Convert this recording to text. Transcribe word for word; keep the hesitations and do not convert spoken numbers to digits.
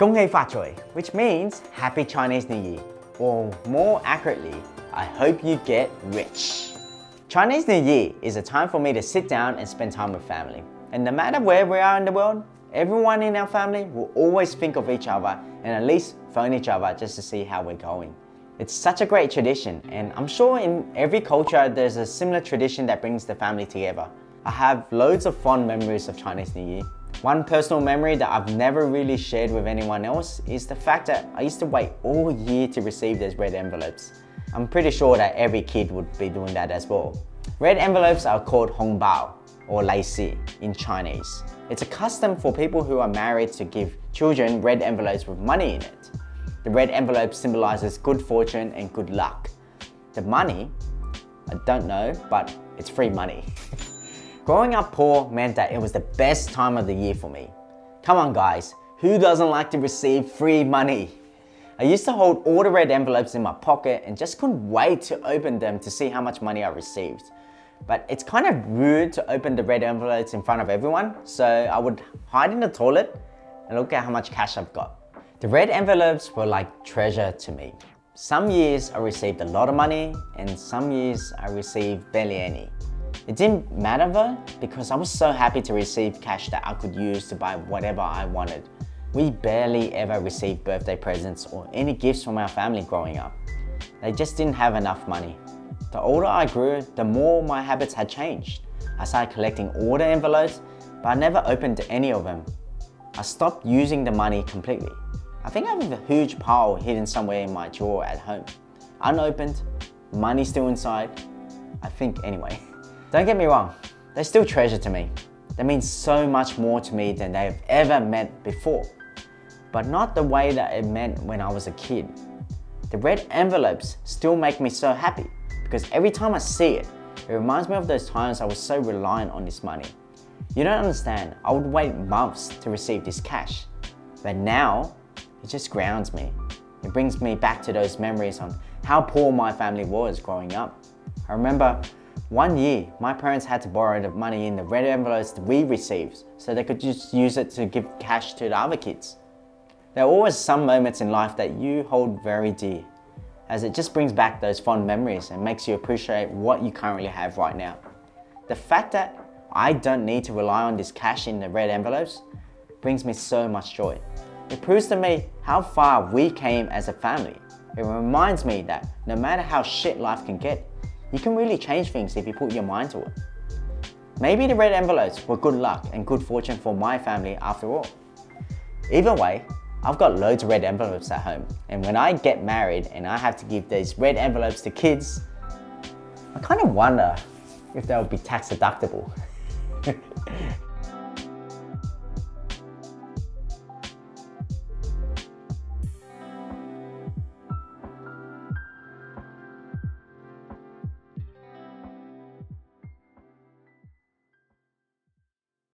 Gong Hei Fat Choi, which means Happy Chinese New Year, or more accurately, I hope you get rich. Chinese New Year is a time for me to sit down and spend time with family. And no matter where we are in the world, everyone in our family will always think of each other and at least phone each other just to see how we're going. It's such a great tradition, and I'm sure in every culture there's a similar tradition that brings the family together. I have loads of fond memories of Chinese New Year. One personal memory that I've never really shared with anyone else is the fact that I used to wait all year to receive those red envelopes. I'm pretty sure that every kid would be doing that as well. Red envelopes are called hongbao, or lai see in Chinese. It's a custom for people who are married to give children red envelopes with money in it. The red envelope symbolizes good fortune and good luck. The money, I don't know, but it's free money. Growing up poor meant that it was the best time of the year for me. Come on guys, who doesn't like to receive free money? I used to hold all the red envelopes in my pocket and just couldn't wait to open them to see how much money I received. But it's kind of rude to open the red envelopes in front of everyone, so I would hide in the toilet and look at how much cash I've got. The red envelopes were like treasure to me. Some years I received a lot of money and some years I received barely any. It didn't matter though, because I was so happy to receive cash that I could use to buy whatever I wanted. We barely ever received birthday presents or any gifts from our family growing up. They just didn't have enough money. The older I grew, the more my habits had changed. I started collecting all the envelopes, but I never opened any of them. I stopped using the money completely. I think I have a huge pile hidden somewhere in my drawer at home. Unopened, money still inside, I think anyway. Don't get me wrong, they're still treasure to me. They mean so much more to me than they've ever meant before. But not the way that it meant when I was a kid. The red envelopes still make me so happy because every time I see it, it reminds me of those times I was so reliant on this money. You don't understand, I would wait months to receive this cash. But now, it just grounds me. It brings me back to those memories on how poor my family was growing up. I remember one year, my parents had to borrow the money in the red envelopes that we received so they could just use it to give cash to the other kids. There are always some moments in life that you hold very dear, as it just brings back those fond memories and makes you appreciate what you currently have right now. The fact that I don't need to rely on this cash in the red envelopes brings me so much joy. It proves to me how far we came as a family. It reminds me that no matter how shit life can get, you can really change things if you put your mind to it. Maybe the red envelopes were good luck and good fortune for my family after all. Either way, I've got loads of red envelopes at home, and when I get married and I have to give these red envelopes to kids, I kind of wonder if they'll be tax deductible.